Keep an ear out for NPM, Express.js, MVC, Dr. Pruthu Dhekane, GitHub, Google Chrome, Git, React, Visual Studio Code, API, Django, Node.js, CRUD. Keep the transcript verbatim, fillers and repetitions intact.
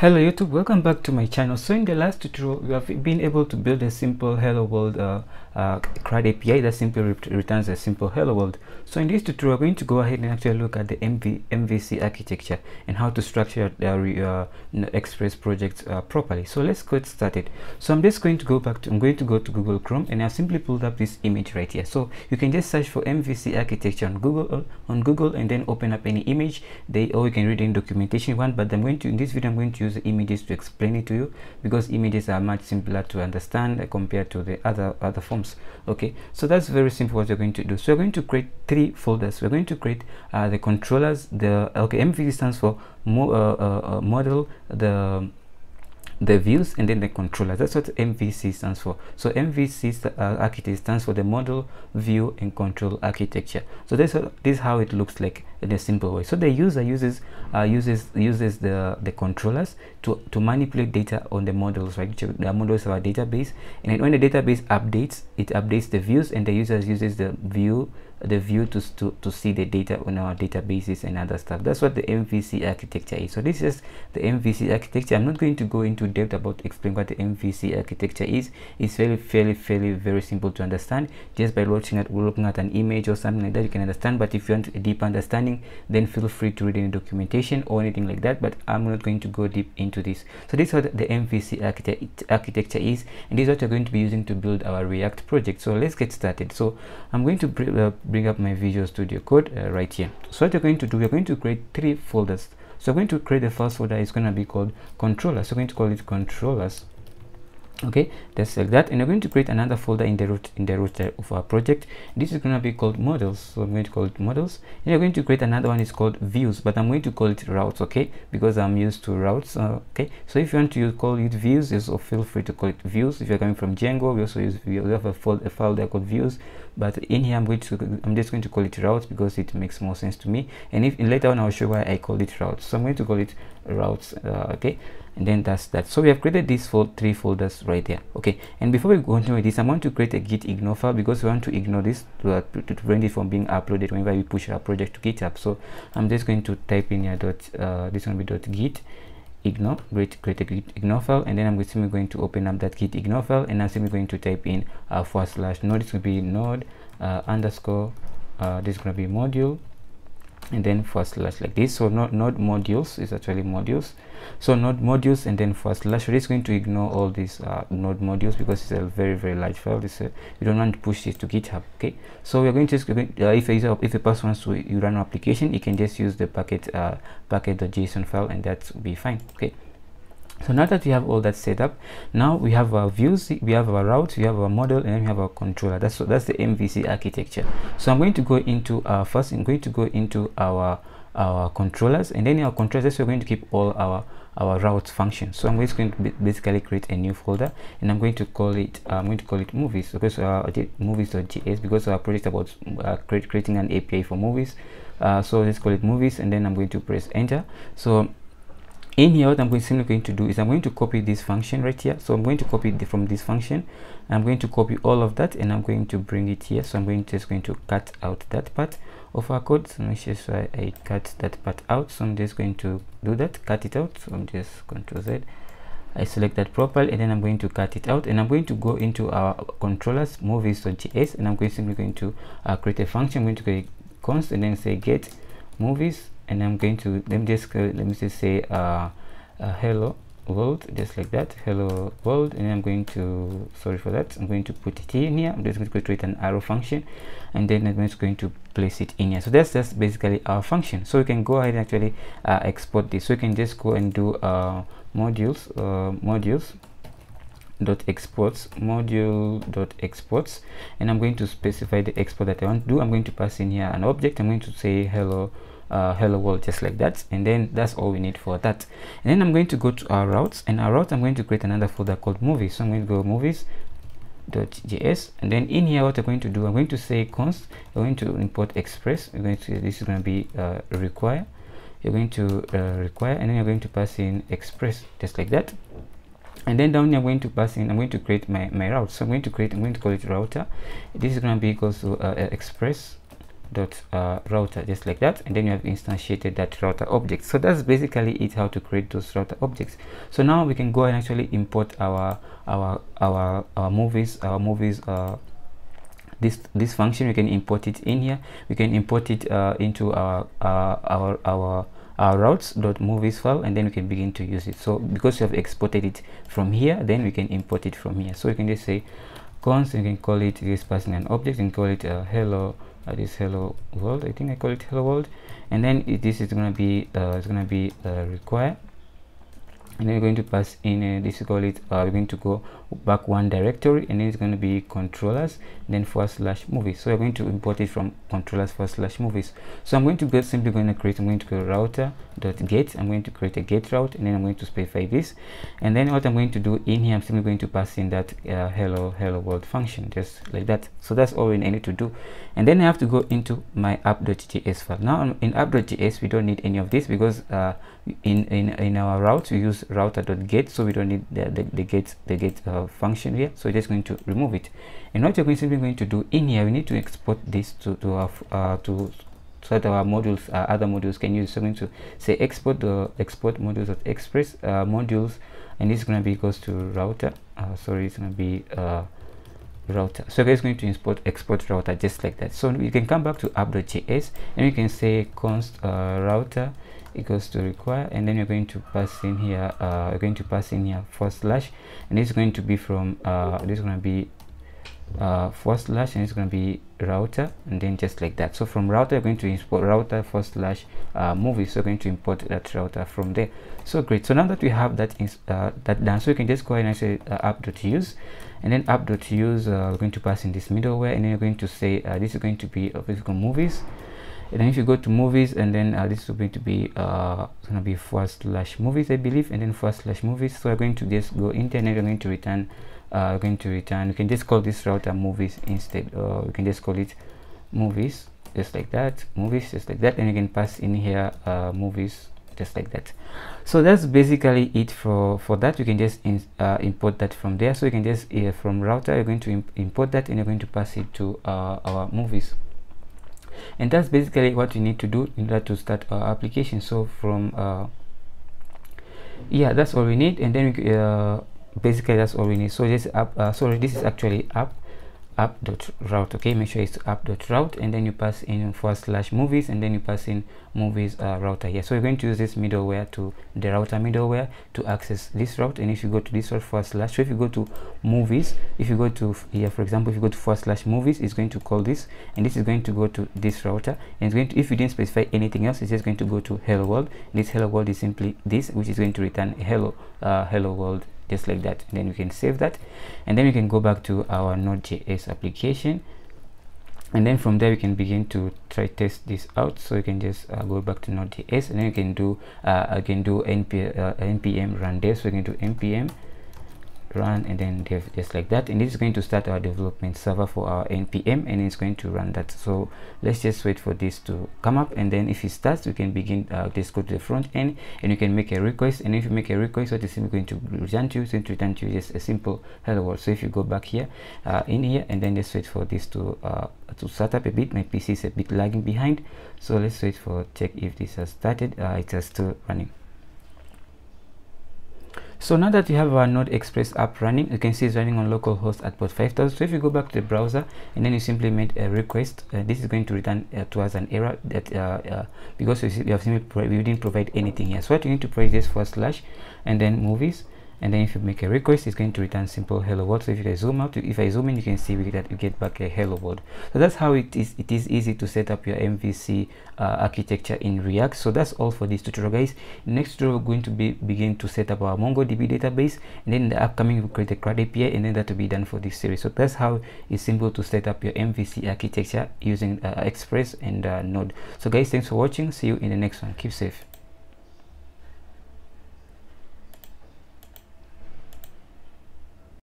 Hello YouTube, welcome back to my channel. So in the last tutorial we have been able to build a simple hello world uh, uh, CRUD A P I that simply re returns a simple hello world. So in this tutorial we're going to go ahead and actually look at the M V C architecture and how to structure the uh, Express project uh, properly. So let's get started. So I'm just going to go back to I'm going to go to Google Chrome, and I've simply pulled up this image right here. So you can just search for M V C architecture on Google on Google and then open up any image they or you can read any documentation you want, but I'm going to in this video I'm going to use the images to explain it to you, because images are much simpler to understand compared to the other other forms. Okay, so that's very simple what you're going to do. So we're going to create three folders. We're going to create uh, the controllers, the okay M V C stands for mo uh, uh, model, the the views, and then the controller. That's what M V C stands for. So M V C uh, architecture stands for the model, view, and control architecture. So this, uh, this is how it looks like in a simple way. So the user uses uh, uses uses the the controllers to to manipulate data on the models, right? The models are our database, and then when the database updates, it updates the views, and the user uses the view the view to, to to see the data on our databases and other stuff. That's what the M V C architecture is. So this is the M V C architecture. I'm not going to go into depth about explain what the M V C architecture is. It's very fairly fairly very simple to understand. Just by looking at looking at an image or something like that, you can understand. But if you want a deep understanding, then feel free to read any documentation or anything like that, but I'm not going to go deep into this. So this is what the M V C architect architecture is, and this is what we're going to be using to build our React project. So let's get started. So I'm going to br uh, bring up my Visual Studio Code uh, right here. So what we're going to do, we're going to create three folders. So I'm going to create the first folder. It's going to be called controllers. So we're going to call it controllers. Okay, just like that, and I'm going to create another folder in the root in the root of our project. This is going to be called models, so I'm going to call it models, and I'm going to create another one. It's called views, but I'm going to call it routes, okay, because I'm used to routes. Uh, okay, so if you want to use, call it views, you so feel free to call it views. If you're coming from Django, we also use we have a folder a folder called views, but in here I'm going to I'm just going to call it routes because it makes more sense to me. And if later on I'll show why I call it routes, so I'm going to call it routes. Uh, okay. And then that's that. So we have created these fold, three folders right there. Okay, and before we continue with this, I want to create a git ignore file because we want to ignore this to, uh, to, to prevent it from being uploaded whenever we push our project to GitHub. So I'm just going to type in here dot uh, this one be dot git ignore, create, create a git ignore file, and then I'm simply going to open up that git ignore file, and I'm simply going to type in uh, forward slash node. This will be node uh, underscore uh, this is going to be module, and then forward slash like this. So not node modules is actually modules, so node modules, and then forward slash. We're just going to ignore all these uh, node modules because it's a very very large file. This uh, you don't want to push this to GitHub. Okay, so we're going to just uh, if a user if a person wants to you run an application, you can just use the packet uh, packet.json file, and that will be fine. Okay, so now that we have all that set up, now we have our views, we have our routes, we have our model, and then we have our controller. That's that's the M V C architecture. So I'm going to go into uh, first. I'm going to go into our our controllers, and then in our controllers we're going to keep all our our routes function. So I'm just going to basically create a new folder, and I'm going to call it uh, I'm going to call it movies. Okay, so uh, movies.js because our project about uh, create, creating an A P I for movies. Uh, so let's call it movies, and then I'm going to press enter. So in here what I'm going simply going to do is I'm going to copy this function right here. So I'm going to copy it from this function. I'm going to copy all of that, and I'm going to bring it here. So I'm going to, just going to cut out that part of our code. So make sure I, I cut that part out. So I'm just going to do that, cut it out. So I'm just Control Z. I select that properly, and then I'm going to cut it out, and I'm going to go into our controllers movies.js, and I'm going simply going to uh, create a function. I'm going to create const and then say get movies. And I'm going to let me just uh, let me just say uh, uh, hello world, just like that, hello world. And I'm going to sorry for that. I'm going to put it in here. I'm just going to create an arrow function, and then I'm just going to place it in here. So that's that's basically our function. So you can go ahead and actually uh, export this. So you can just go and do uh, modules uh, modules. dot exports module dot exports, and I'm going to specify the export that I want to do. I'm going to pass in here an object. I'm going to say hello uh, hello world, just like that, and then that's all we need for that. And then I'm going to go to our routes, and our routes I'm going to create another folder called movies. So I'm going to go movies.js, and then in here what I'm going to do, I'm going to say const, I'm going to import express. We're going to this is going to be uh, require. You're going to uh, require, and then you're going to pass in express, just like that. And then down here I'm going to pass in, I'm going to create my, my route. So I'm going to create, I'm going to call it router. This is going to be equals to uh, express dot uh, router, just like that, and then you have instantiated that router object. So that's basically it, how to create those router objects. So now we can go and actually import our our our, our movies our movies uh, this this function. We can import it in here. We can import it uh, into our uh, our our our routes.movies file, and then we can begin to use it. So because you have exported it from here, then we can import it from here. So you can just say const, you can call it this passing an object, and call it uh, hello uh, this hello world. I think I call it hello world, and then it, this is gonna be uh, it's gonna be uh, require, and then we're going to pass in uh, this, call it uh, we're going to go back one directory, and then it's going to be controllers, then forward slash movies. So we're going to import it from controllers forward slash movies. So I'm going to get simply going to create I'm going to go router dot get. I'm going to create a get route, and then I'm going to specify this, and then what I'm going to do in here, I'm simply going to pass in that uh, hello hello world function, just like that. So that's all we need to do, and then I have to go into my app.js file. Now in app.js we don't need any of this, because uh, in in in our route we use router.get, so we don't need the the, the get the get uh, function here. So we're just going to remove it, and what you're simply going to do in here, we need to export this to to our uh, to so that our modules uh, other modules can use. So we're going to say export the uh, export modules at express uh, modules, and this is going to be equals to router uh, sorry it's going to be uh router. So guys, going to import export router, just like that. So you can come back to app.js, and you can say const uh, router equals to require, and then you're going to pass in here uh you're going to pass in here forward slash, and it's going to be from uh this is going to be uh forward slash, and it's going to be router, and then just like that. So from router you're going to import router forward slash uh movie. So we're going to import that router from there. So great. So now that we have that is uh, that done, so you can just go ahead and say uh, app.use, and then app.use uh, we're going to pass in this middleware, and then you're going to say uh, this is going to be uh, physical movies. And then if you go to movies, and then uh, this is going to be uh it's going to be forward slash movies, I believe, and then forward slash movies. So we're going to just go internet, we're going to return uh we're going to return we can just call this router movies instead, or uh, we can just call it movies, just like that, movies, just like that, and you can pass in here uh movies, just like that. So that's basically it for for that. You can just in, uh, import that from there. So you can just uh, from router you're going to imp import that, and you're going to pass it to uh, our movies. And that's basically what you need to do in order to start our application. So from uh yeah, that's all we need, and then we, uh basically that's all we need. So this app uh, sorry this is actually app app dot route. Okay, make sure it's app dot route, and then you pass in forward slash movies, and then you pass in movies uh, router here. So you're going to use this middleware to the router middleware to access this route. And if you go to this route forward slash, so if you go to movies, if you go to here, yeah, for example, if you go to forward slash movies, it's going to call this, and this is going to go to this router, and it's going to, if you didn't specify anything else, it's just going to go to hello world. And this hello world is simply this, which is going to return hello uh, hello world, just like that. And then we can save that, and then we can go back to our Node.js application, and then from there we can begin to try test this out. So you can just uh, go back to Node.js, and then you can do uh, I can do np uh, npm run dev. So we can do npm run and then dev, just like that, and this is going to start our development server for our npm, and it's going to run that. So let's just wait for this to come up, and then if it starts, we can begin uh, just go to the front end, and you can make a request. And if you make a request, what is going to return to you? It's going to return to you just a simple hello world. So if you go back here uh, in here, and then just wait for this to uh, to start up a bit. My P C is a bit lagging behind, so let's wait for check if this has started. Uh, it is still running. So now that you have our Node Express app running, you can see it's running on localhost at port five thousand. So if you go back to the browser, and then you simply make a request, uh, this is going to return uh, to us an error that uh, uh, because we, we have simply we didn't provide anything here. So what you need to press this forward slash and then movies, and then if you make a request, it's going to return simple hello world. So if you guys zoom out, if I zoom in, you can see we that we get back a hello world. So that's how it is it is easy to set up your M V C uh, architecture in React. So that's all for this tutorial, guys. Next tutorial, we're going to be begin to set up our MongoDB database, and then in the upcoming we'll create a CRUD A P I, and then that will be done for this series. So that's how it's simple to set up your M V C architecture using uh, Express and uh, Node. So guys, thanks for watching. See you in the next one. Keep safe.